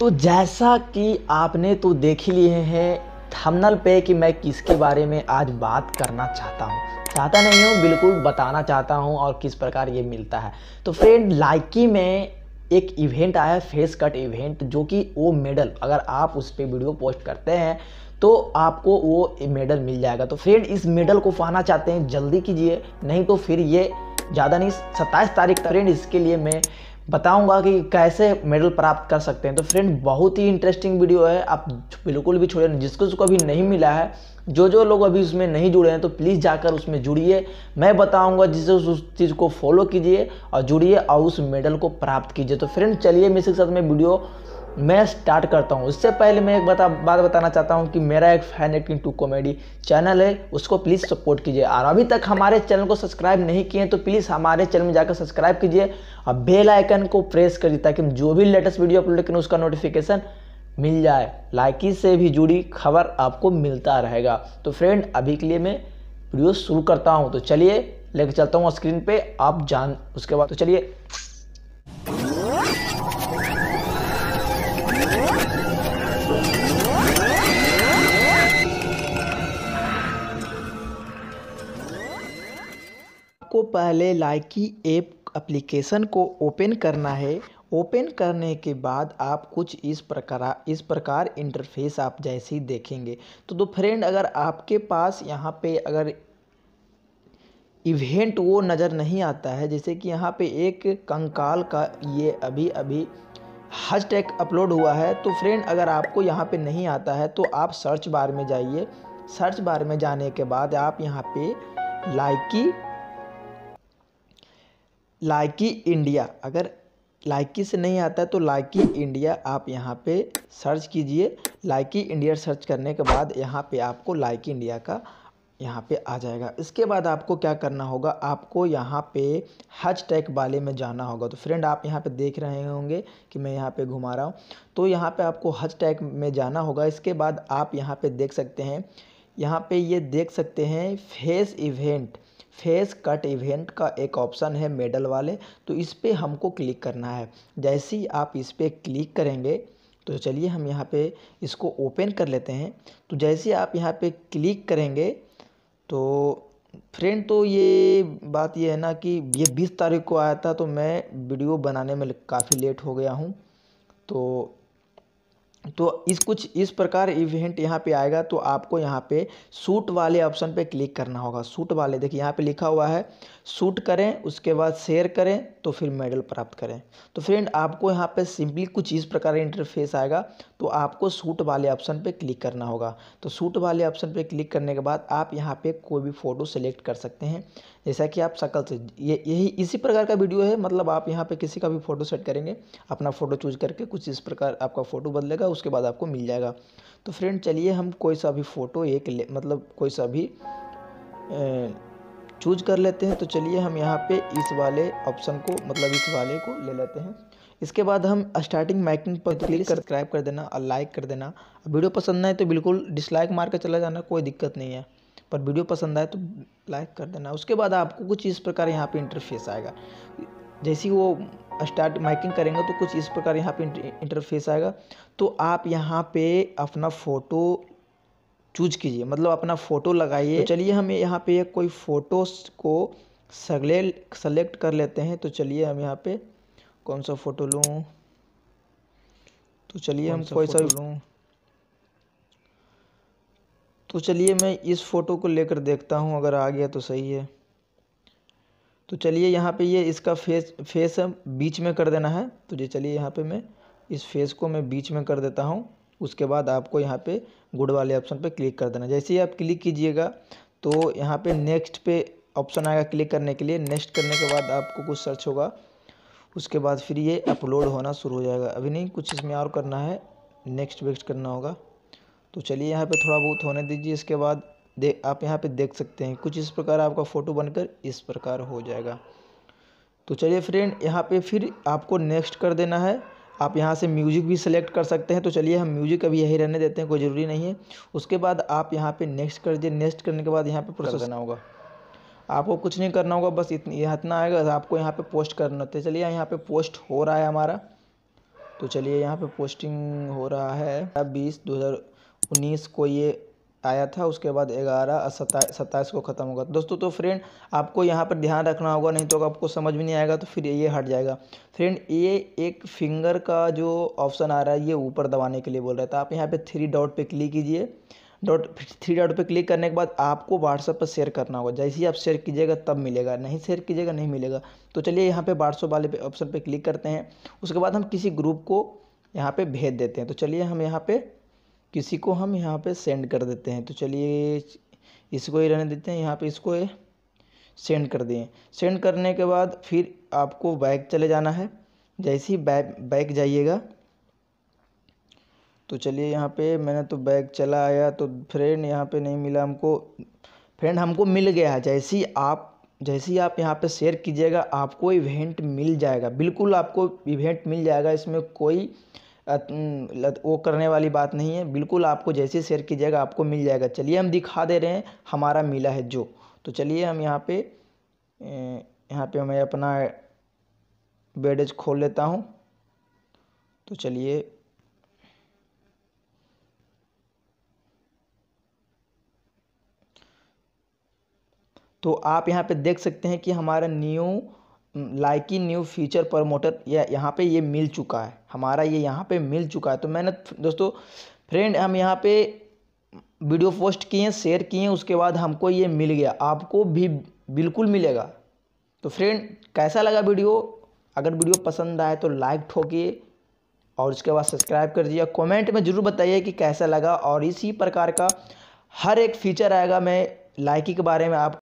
तो जैसा कि आपने तो देख ही लिए हैं थंबनेल पे कि मैं किसके बारे में आज बात करना चाहता हूँ, चाहता नहीं हूँ बिल्कुल बताना चाहता हूँ और किस प्रकार ये मिलता है। तो फ्रेंड, लाइकी में एक इवेंट आया फेस कट इवेंट, जो कि वो मेडल अगर आप उस पर वीडियो पोस्ट करते हैं तो आपको वो मेडल मिल जाएगा। तो फ्रेंड, इस मेडल को पाना चाहते हैं जल्दी कीजिए, नहीं तो फिर ये ज़्यादा नहीं 27 तारीख तक फ्रेंड इसके लिए मैं बताऊंगा कि कैसे मेडल प्राप्त कर सकते हैं। तो फ्रेंड, बहुत ही इंटरेस्टिंग वीडियो है, आप बिल्कुल भी छोड़े नहीं। जिसको जिसको अभी नहीं मिला है, जो जो लोग अभी उसमें नहीं जुड़े हैं तो प्लीज़ जाकर उसमें जुड़िए। मैं बताऊंगा जिससे उस चीज़ को फॉलो कीजिए और जुड़िए और उस मेडल को प्राप्त कीजिए। तो फ्रेंड चलिए मैं इसके साथ में वीडियो मैं स्टार्ट करता हूं। उससे पहले मैं एक बात बताना चाहता हूं कि मेरा एक fan acting to comedy channel है, उसको प्लीज़ सपोर्ट कीजिए। और अभी तक हमारे चैनल को सब्सक्राइब नहीं किए तो प्लीज़ हमारे चैनल में जाकर सब्सक्राइब कीजिए और बेल आइकन को प्रेस करिए ताकि जो भी लेटेस्ट वीडियो अपलोड करें उसका नोटिफिकेशन मिल जाए। लाइकी से भी जुड़ी खबर आपको मिलता रहेगा। तो फ्रेंड, अभी के लिए मैं वीडियो शुरू करता हूँ। तो चलिए लेकर चलता हूँ स्क्रीन पर आप जान उसके बाद। तो चलिए को पहले लाइकी ऐप एप्लीकेशन को ओपन करना है। ओपन करने के बाद आप कुछ इस प्रकार इंटरफेस आप जैसे ही देखेंगे। तो फ्रेंड, अगर आपके पास यहाँ पे अगर इवेंट वो नज़र नहीं आता है, जैसे कि यहाँ पे एक कंकाल का ये अभी हैशटैग अपलोड हुआ है, तो फ्रेंड अगर आपको यहाँ पे नहीं आता है तो आप सर्च बार में जाइए। सर्च बार में जाने के बाद आप यहाँ पे लाइकी इंडिया, अगर लाइकी से नहीं आता है तो लाइकी इंडिया आप यहाँ पे सर्च कीजिए। लाइकी इंडिया सर्च करने के बाद यहाँ पे आपको लाइकी इंडिया का यहाँ पे आ जाएगा। इसके बाद आपको क्या करना होगा, आपको यहाँ पे हैशटैग वाले में जाना होगा। तो फ्रेंड, आप यहाँ पे देख रहे होंगे कि मैं यहाँ पे घुमा रहा हूँ। तो यहाँ पे आपको हैशटैग में जाना होगा। इसके बाद आप यहाँ पे देख सकते हैं, यहाँ पे ये देख सकते हैं face event face cut event का एक ऑप्शन है मेडल वाले, तो इस पर हमको क्लिक करना है। जैसे ही आप इस पर क्लिक करेंगे, तो चलिए हम यहाँ पे इसको ओपन कर लेते हैं। तो जैसे आप यहाँ पे क्लिक करेंगे तो फ्रेंड, तो ये बात ये है ना कि ये 20 तारीख को आया था, तो मैं वीडियो बनाने में काफ़ी लेट हो गया हूँ। तो इस प्रकार इवेंट यहाँ पे आएगा। तो आपको यहाँ पे सूट वाले ऑप्शन पे क्लिक करना होगा। सूट वाले देखिए यहाँ पे लिखा हुआ है, सूट करें, उसके बाद शेयर करें, तो फिर मेडल प्राप्त करें। तो फ्रेंड, आपको यहाँ पे सिंपली कुछ इस प्रकार इंटरफेस आएगा। तो आपको सूट वाले ऑप्शन पे क्लिक करना होगा। तो सूट वाले ऑप्शन पे क्लिक करने के बाद आप यहाँ पर कोई भी फ़ोटो सेलेक्ट कर सकते हैं, जैसा कि आप शकल से यही इसी प्रकार का वीडियो है। मतलब आप यहाँ पर किसी का भी फ़ोटो सेट करेंगे, अपना फ़ोटो चूज करके कुछ इस प्रकार आपका फ़ोटो बदलेगा, उसके बाद आपको मिल जाएगा। तो फ्रेंड चलिए हम कोई सा भी फ़ोटो कोई सा भी चूज कर लेते हैं। तो चलिए हम यहाँ पे इस वाले ऑप्शन को इस वाले को ले लेते हैं। इसके बाद हम स्टार्टिंग माइकिंग पर क्लिक सब्सक्राइब कर देना और लाइक कर देना। वीडियो पसंद आए तो बिल्कुल डिसलाइक मार कर चला जाना, कोई दिक्कत नहीं है, पर वीडियो पसंद आए तो लाइक कर देना। उसके बाद आपको कुछ इस प्रकार यहाँ पर इंटरफेस आएगा। जैसे ही वो स्टार्ट माइकिंग करेंगे तो कुछ इस प्रकार यहाँ पे इंटरफेस आएगा। तो आप यहाँ पे अपना फ़ोटो चूज कीजिए, मतलब अपना फ़ोटो लगाइए। तो चलिए हम यहाँ पे कोई फ़ोटोस को सेलेक्ट कर लेते हैं। तो चलिए हम यहाँ पे कौन सा फ़ोटो लूँ, तो चलिए हम कोई सा लूँ। तो चलिए मैं इस फ़ोटो को लेकर देखता हूँ, अगर आ गया तो सही है। तो चलिए यहाँ पे ये इसका फेस बीच में कर देना है। तो ये चलिए यहाँ पे मैं इस फेस को मैं बीच में कर देता हूँ। उसके बाद आपको यहाँ पे गुड वाले ऑप्शन पे क्लिक कर देना। जैसे ही आप क्लिक कीजिएगा तो यहाँ पे नेक्स्ट पे ऑप्शन आएगा क्लिक करने के लिए। नेक्स्ट करने के बाद आपको कुछ सर्च होगा, उसके बाद फिर ये अपलोड होना शुरू हो जाएगा। अभी नहीं, कुछ इसमें और करना है, नेक्स्ट करना होगा। तो चलिए यहाँ पर थोड़ा बहुत होने दीजिए। इसके बाद आप यहाँ पे देख सकते हैं कुछ इस प्रकार आपका फ़ोटो बनकर इस प्रकार हो जाएगा। तो चलिए फ्रेंड, यहाँ पे फिर आपको नेक्स्ट कर देना है। आप यहाँ से म्यूज़िक भी सिलेक्ट कर सकते हैं। तो चलिए हम म्यूज़िक अभी यही रहने देते हैं, कोई ज़रूरी नहीं है। उसके बाद आप यहाँ पे नेक्स्ट कर दीजिए। नेक्स्ट करने के बाद यहाँ पे प्रोसेस करना होगा, आपको कुछ नहीं करना होगा, बस इतना आएगा। आपको यहाँ पर पोस्ट करना होता है। चलिए यहाँ पर पोस्ट हो रहा है हमारा। तो चलिए यहाँ पे पोस्टिंग हो रहा है 20/2019 को ये आया था, उसके बाद 11/27 को ख़त्म होगा दोस्तों। तो फ्रेंड आपको यहाँ पर ध्यान रखना होगा, नहीं तो आपको समझ में नहीं आएगा तो फिर ये हट जाएगा। फ्रेंड ये एक फिंगर का जो ऑप्शन आ रहा है ये ऊपर दबाने के लिए बोल रहा था। आप यहाँ पे 3 डॉट पे क्लिक कीजिए, 3 डॉट पे क्लिक करने के बाद आपको व्हाट्सएप पर शेयर करना होगा। जैसे ही आप शेयर कीजिएगा तब मिलेगा, नहीं शेयर कीजिएगा नहीं मिलेगा। तो चलिए यहाँ पे व्हाट्सएप वाले ऑप्शन पे क्लिक करते हैं, उसके बाद हम किसी ग्रुप को यहाँ पे भेज देते हैं। तो चलिए हम यहाँ पे किसी को हम यहाँ पे सेंड कर देते हैं। तो चलिए इसको ही रहने देते हैं, यहाँ पे इसको सेंड कर दिए। सेंड करने के बाद फिर आपको बैक चले जाना है। जैसे ही बैक जाइएगा तो चलिए यहाँ पे मैंने तो बैग चला आया। तो फ्रेंड यहाँ पे नहीं मिला हमको, फ्रेंड हमको मिल गया। जैसे ही आप यहाँ पे शेयर कीजिएगा आपको इवेंट मिल जाएगा, बिल्कुल आपको इवेंट मिल जाएगा। इसमें कोई वो करने वाली बात नहीं है, बिल्कुल आपको जैसे ही शेयर कीजिएगा आपको मिल जाएगा। चलिए हम दिखा दे रहे हैं हमारा मिला है जो। तो चलिए हम यहाँ पे मैं अपना बैडेज खोल लेता हूँ। तो चलिए तो आप यहाँ पे देख सकते हैं कि हमारा लाइकी न्यू फीचर प्रमोटर यहाँ पे ये मिल चुका है, हमारा ये यहाँ पे मिल चुका है। तो मैंने दोस्तों फ्रेंड हम यहाँ पे वीडियो पोस्ट किए, शेयर किए, उसके बाद हमको ये मिल गया, आपको भी बिल्कुल मिलेगा। तो फ्रेंड कैसा लगा वीडियो? अगर वीडियो पसंद आए तो लाइक ठोकिए और उसके बाद सब्सक्राइब कर दीजिए। कॉमेंट में ज़रूर बताइए कि कैसा लगा, और इसी प्रकार का हर एक फीचर आएगा मैं लाइकी के बारे में आप